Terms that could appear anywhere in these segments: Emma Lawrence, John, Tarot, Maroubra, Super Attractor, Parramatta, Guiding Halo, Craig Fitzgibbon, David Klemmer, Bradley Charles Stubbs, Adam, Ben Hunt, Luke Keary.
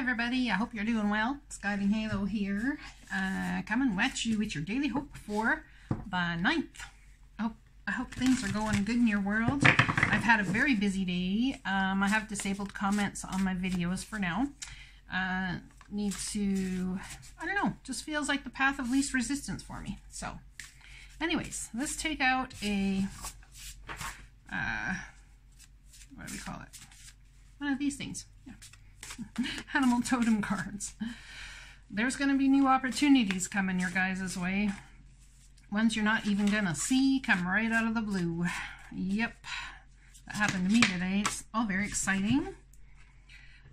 everybody, I hope you're doing well. It's Guiding Halo here, coming at you with your daily hope for the 9th. I hope things are going good in your world. I've had a very busy day. I have disabled comments on my videos for now. Need to, I don't know, just feels like the path of least resistance for me. So anyways, let's take out a, what do we call it? One of these things. Yeah. Animal totem cards. There's going to be new opportunities coming your guys' way. Ones you're not even going to see come right out of the blue. Yep. That happened to me today. It's all very exciting.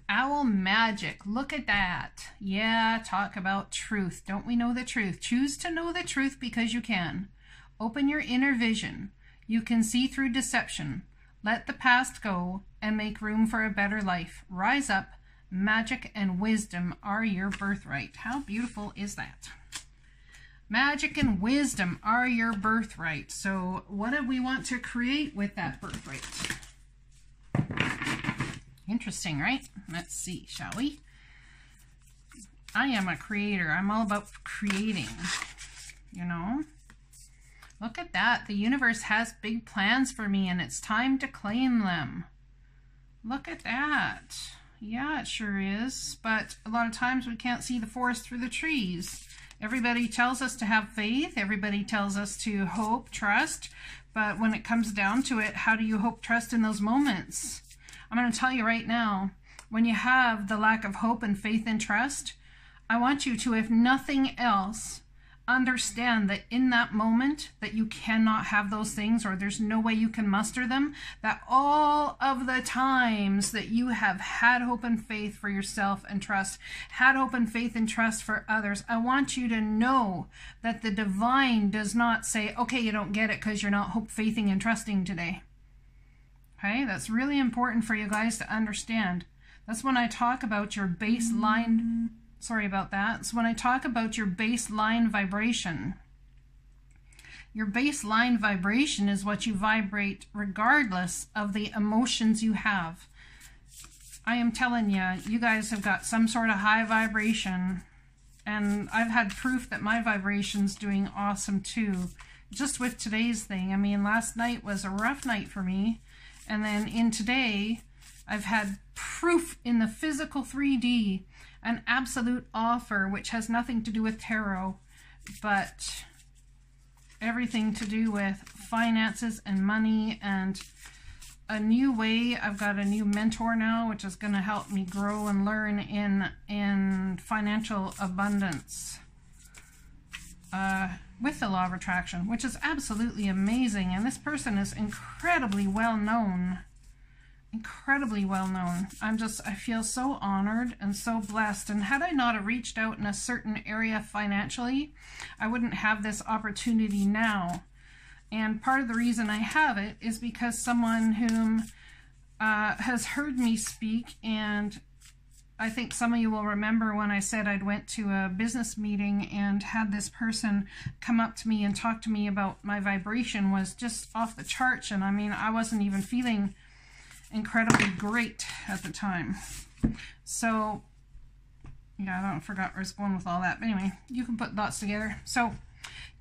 Owl magic. Look at that. Yeah, talk about truth. Don't we know the truth? Choose to know the truth because you can. Open your inner vision. You can see through deception. Let the past go and make room for a better life. Rise up. Magic and wisdom are your birthright. How beautiful is that? Magic and wisdom are your birthright. So what do we want to create with that birthright? Interesting, right? Let's see, shall we? I am a creator. I'm all about creating, you know? Look at that. The universe has big plans for me and it's time to claim them. Look at that. Yeah, it sure is, but a lot of times we can't see the forest through the trees. Everybody tells us to have faith, everybody tells us to hope, trust, but when it comes down to it, how do you hope, trust in those moments? I'm going to tell you right now, when you have the lack of hope and faith and trust, I want you to, if nothing else, understand that in that moment that you cannot have those things, or there's no way you can muster them, that all of the times that you have had hope and faith for yourself and trust, had hope and faith and trust for others, I want you to know that the divine does not say, okay, you don't get it because you're not hope, faithing, and trusting today. Okay, that's really important for you guys to understand. That's when I talk about your baseline. Sorry about that. So when I talk about your baseline vibration, your baseline vibration is what you vibrate regardless of the emotions you have. I am telling you, you guys have got some sort of high vibration, and I've had proof that my vibration's doing awesome too. Just with today's thing. I mean, last night was a rough night for me, and then in today, I've had proof in the physical 3D, an absolute offer, which has nothing to do with tarot, but everything to do with finances and money and a new way. I've got a new mentor now, which is going to help me grow and learn in financial abundance with the law of attraction, which is absolutely amazing. And this person is incredibly well known. Incredibly well known. I feel so honored and so blessed, and had I not reached out in a certain area financially, I wouldn't have this opportunity now. And part of the reason I have it is because someone whom has heard me speak, and I think some of you will remember when I said I'd went to a business meeting and had this person come up to me and talk to me about my vibration was just off the charts, and I mean, I wasn't even feeling incredibly great at the time. So yeah, I forgot where I was going with all that, but anyway, you can put dots together. So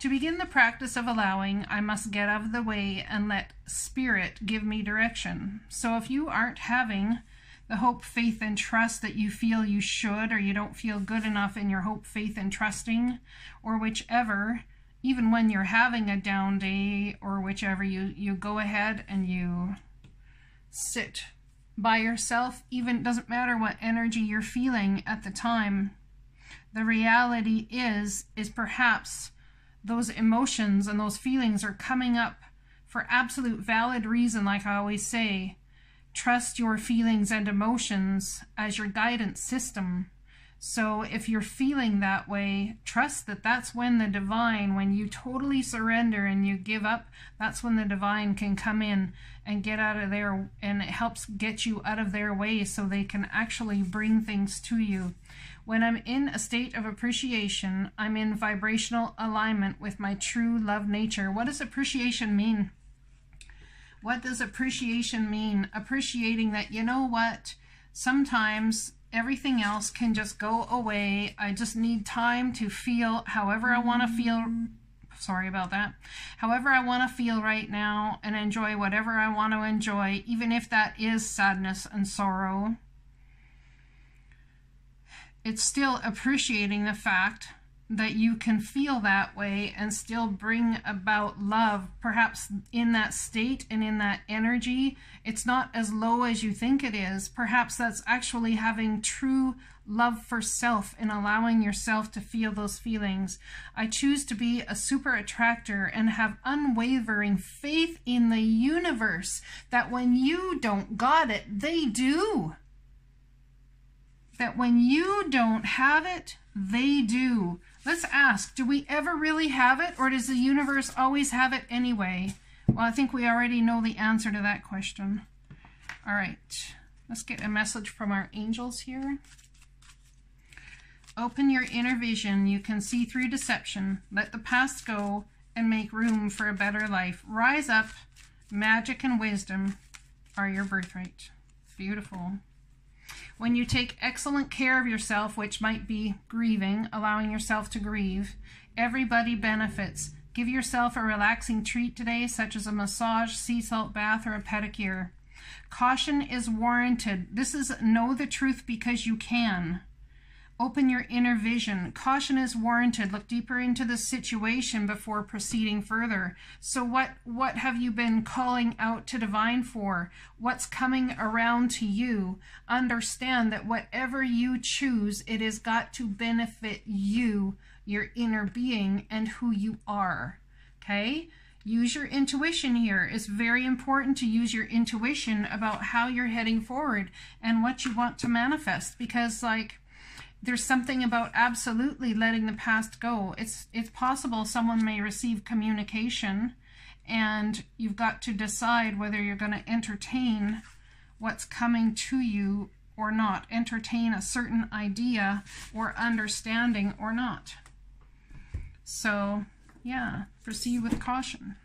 to begin the practice of allowing, I must get out of the way and let spirit give me direction. So if you aren't having the hope, faith, and trust that you feel you should, or you don't feel good enough in your hope, faith, and trusting, or whichever, even when you're having a down day or whichever, you go ahead and you sit by yourself. Even, it doesn't matter what energy you're feeling at the time. The reality is perhaps those emotions and those feelings are coming up for absolute valid reason. Like I always say, trust your feelings and emotions as your guidance system. So if you're feeling that way, trust that that's when the divine, when you totally surrender and you give up, that's when the divine can come in and get out of there, and it helps get you out of their way so they can actually bring things to you. When I'm in a state of appreciation, I'm in vibrational alignment with my true love nature. What does appreciation mean? What does appreciation mean? Appreciating that, you know what, sometimes Everything else can just go away. I just need time to feel however I want to feel. Sorry about that. However I want to feel right now, and enjoy whatever I want to enjoy, even if that is sadness and sorrow. It's still appreciating the fact that you can feel that way and still bring about love, perhaps in that state and in that energy. It's not as low as you think it is. Perhaps that's actually having true love for self and allowing yourself to feel those feelings. I choose to be a super attractor and have unwavering faith in the universe that when you don't got it, they do. That when you don't have it, they do. Let's ask, do we ever really have it, or does the universe always have it anyway? Well, I think we already know the answer to that question. All right, let's get a message from our angels here. Open your inner vision. You can see through deception. Let the past go and make room for a better life. Rise up. Magic and wisdom are your birthright. Beautiful. When you take excellent care of yourself, which might be grieving, allowing yourself to grieve, everybody benefits. Give yourself a relaxing treat today, such as a massage, sea salt bath, or a pedicure. Caution is warranted. This is know the truth because you can. Open your inner vision. Caution is warranted. Look deeper into the situation before proceeding further. So what have you been calling out to divine for? What's coming around to you? Understand that whatever you choose, it has got to benefit you, your inner being, and who you are. Okay? Use your intuition here. It's very important to use your intuition about how you're heading forward and what you want to manifest, because like, there's something about absolutely letting the past go. It's possible someone may receive communication, and you've got to decide whether you're going to entertain what's coming to you or not. Entertain a certain idea or understanding or not. So, yeah, proceed with caution.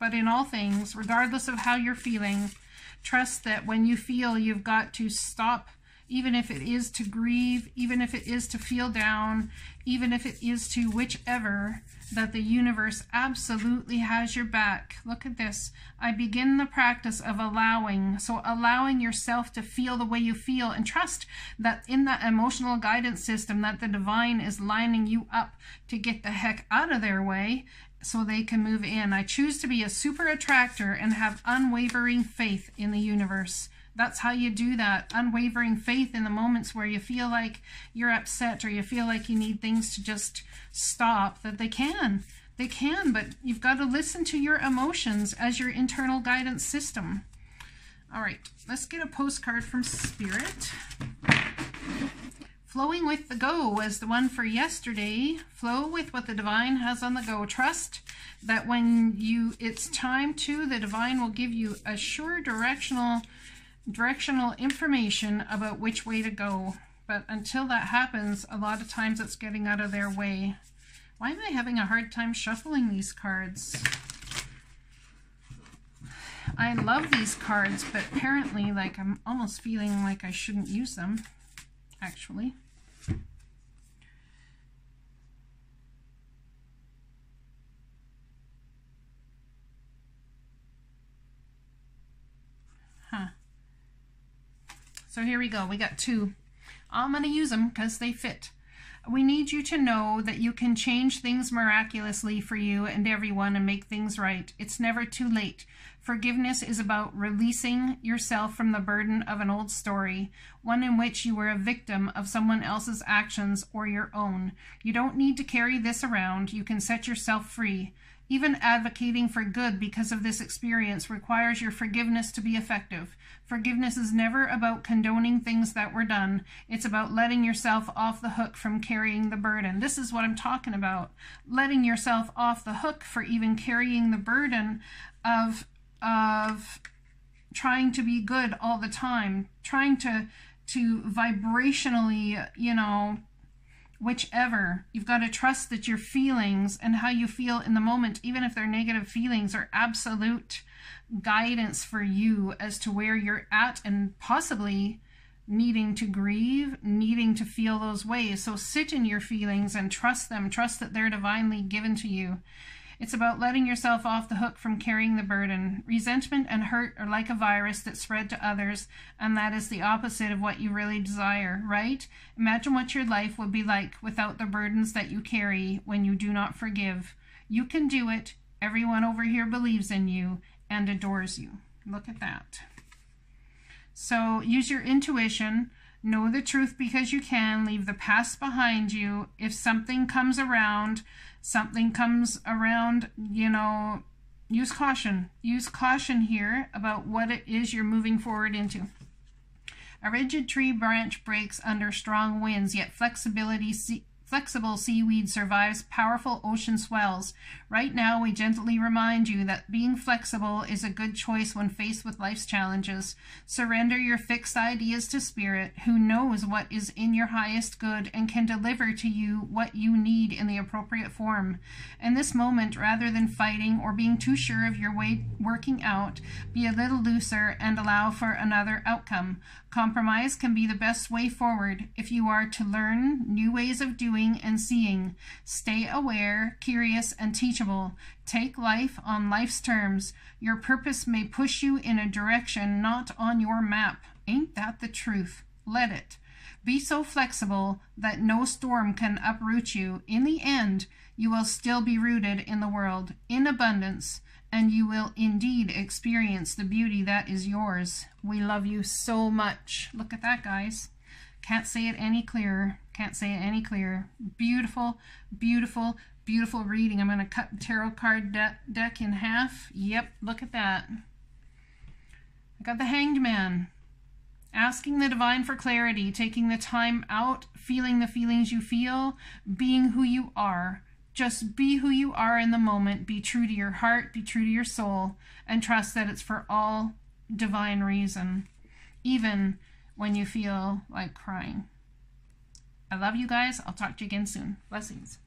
But in all things, regardless of how you're feeling, trust that when you feel, you've got to stop. Even if it is to grieve, even if it is to feel down, even if it is to whichever, that the universe absolutely has your back. Look at this. I begin the practice of allowing. So allowing yourself to feel the way you feel, and trust that in that emotional guidance system that the divine is lining you up to get the heck out of their way so they can move in. I choose to be a super attractor and have unwavering faith in the universe. That's how you do that. Unwavering faith in the moments where you feel like you're upset or you feel like you need things to just stop, that they can. They can, but you've got to listen to your emotions as your internal guidance system. All right, let's get a postcard from Spirit. Flowing with the go was the one for yesterday. Flow with what the divine has on the go. Trust that when you it's time to, the divine will give you a sure directional information about which way to go. But until that happens, a lot of times it's getting out of their way. Why am I having a hard time shuffling these cards? I love these cards, but apparently, like, I'm almost feeling like I shouldn't use them, actually. So here we go. We got two. I'm going to use them because they fit. We need you to know that you can change things miraculously for you and everyone and make things right. It's never too late. Forgiveness is about releasing yourself from the burden of an old story, one in which you were a victim of someone else's actions or your own. You don't need to carry this around. You can set yourself free. Even advocating for good because of this experience requires your forgiveness to be effective. Forgiveness is never about condoning things that were done. It's about letting yourself off the hook from carrying the burden. This is what I'm talking about. Letting yourself off the hook for even carrying the burden of trying to be good all the time. Trying to vibrationally, you know, whichever. You've got to trust that your feelings and how you feel in the moment, even if they're negative feelings, are absolute guidance for you as to where you're at and possibly needing to grieve, needing to feel those ways. So sit in your feelings and trust them. Trust that they're divinely given to you. It's about letting yourself off the hook from carrying the burden. Resentment and hurt are like a virus that spread to others, and that is the opposite of what you really desire, right? Imagine what your life would be like without the burdens that you carry when you do not forgive. You can do it. Everyone over here believes in you and adores you. Look at that. So use your intuition. Know the truth because you can. Leave the past behind you. If something comes around, you know, use caution. Use caution here about what it is you're moving forward into. A rigid tree branch breaks under strong winds, yet flexible seaweed survives powerful ocean swells. Right now, we gently remind you that being flexible is a good choice when faced with life's challenges. Surrender your fixed ideas to Spirit, who knows what is in your highest good and can deliver to you what you need in the appropriate form. In this moment, rather than fighting or being too sure of your way working out, be a little looser and allow for another outcome. Compromise can be the best way forward if you are to learn new ways of doing and seeing. Stay aware, curious, and teachable. Take life on life's terms. Your purpose may push you in a direction not on your map. Ain't that the truth? Let it. Be so flexible that no storm can uproot you. In the end, you will still be rooted in the world, in abundance, and you will indeed experience the beauty that is yours. We love you so much. Look at that, guys. Can't say it any clearer. Can't say it any clearer. Beautiful, beautiful, beautiful reading. I'm going to cut the tarot card deck in half. Yep, look at that. I got the Hanged Man. Asking the divine for clarity, taking the time out, feeling the feelings you feel, being who you are. Just be who you are in the moment. Be true to your heart, be true to your soul, and trust that it's for all divine reason. Even when you feel like crying. I love you guys. I'll talk to you again soon. Blessings.